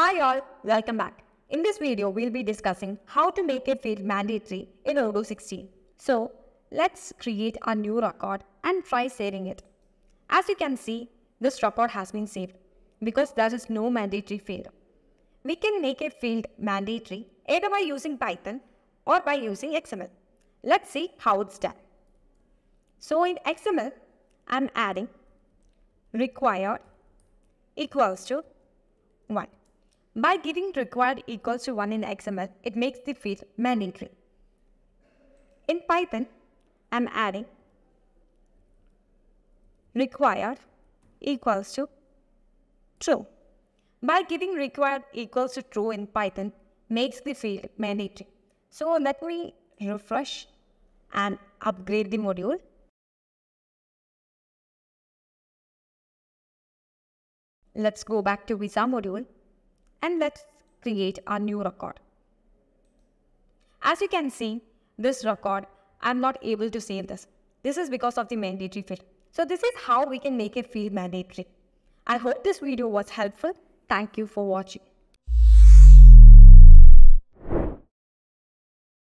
Hi all, welcome back. In this video, we'll be discussing how to make a field mandatory in Odoo 16. So let's create a new record and try saving it. As you can see, this record has been saved because there is no mandatory field. We can make a field mandatory either by using Python or by using XML. Let's see how it's done. So in XML, I'm adding required equals to 1. By giving required equals to 1 in XML, it makes the field mandatory. In Python, I'm adding required equals to true. By giving required equals to true in Python, makes the field mandatory. So let me refresh and upgrade the module. Let's go back to Visa module. And let's create a new record. As you can see, this record, I'm not able to save this. This is because of the mandatory field. So this is how we can make a field mandatory. I hope this video was helpful. Thank you for watching.